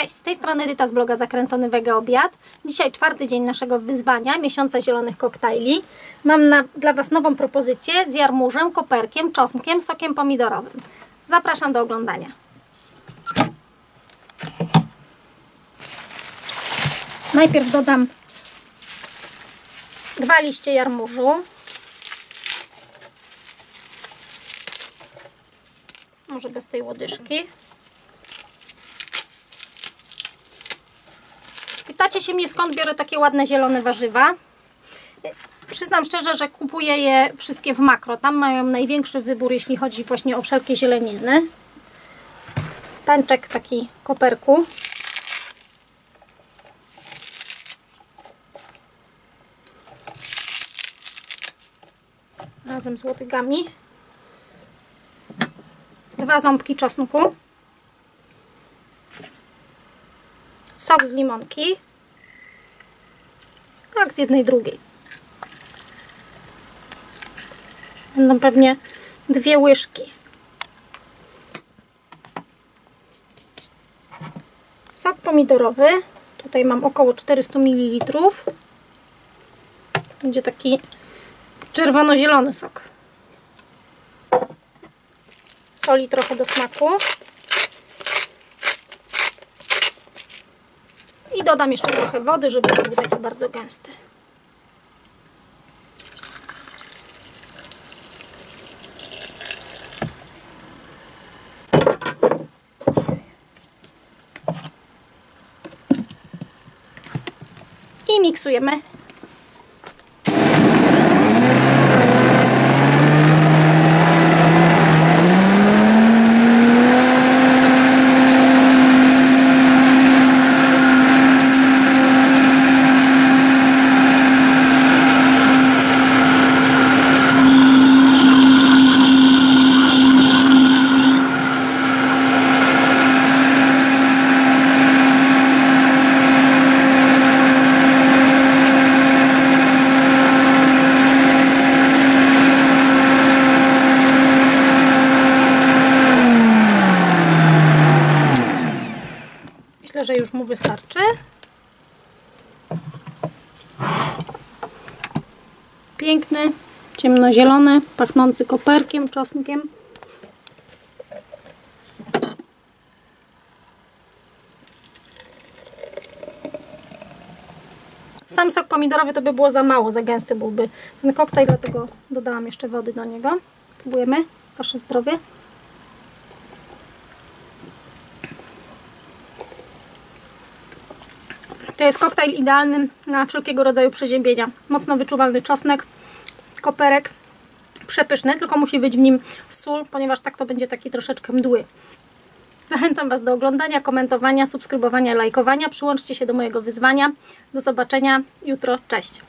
Cześć, z tej strony Edyta z bloga Zakręcony Wege Obiad. Dzisiaj czwarty dzień naszego wyzwania, miesiąca zielonych koktajli. Mam dla Was nową propozycję z jarmużem, koperkiem, czosnkiem, sokiem pomidorowym. Zapraszam do oglądania. Najpierw dodam 2 liście jarmużu. Może bez tej łodyżki. Pytacie się mnie, skąd biorę takie ładne zielone warzywa. Przyznam szczerze, że kupuję je wszystkie w Makro. Tam mają największy wybór, jeśli chodzi właśnie o wszelkie zielenizny. Pęczek taki koperku. Razem z łodygami. 2 ząbki czosnku. Sok z limonki. Tak, z jednej drugiej. Będą pewnie 2 łyżki. Sok pomidorowy. Tutaj mam około 400 ml. Będzie taki czerwono-zielony sok. Soli trochę do smaku. I dodam jeszcze trochę wody, żeby nie był taki bardzo gęsty. I miksujemy. Że już mu wystarczy. Piękny, ciemnozielony, pachnący koperkiem, czosnkiem. Sam sok pomidorowy to by było za mało, za gęsty byłby ten koktajl, dlatego dodałam jeszcze wody do niego. Próbujemy, wasze zdrowie. To jest koktajl idealny na wszelkiego rodzaju przeziębienia. Mocno wyczuwalny czosnek, koperek, przepyszny, tylko musi być w nim sól, ponieważ tak to będzie taki troszeczkę mdły. Zachęcam Was do oglądania, komentowania, subskrybowania, lajkowania. Przyłączcie się do mojego wyzwania. Do zobaczenia jutro. Cześć!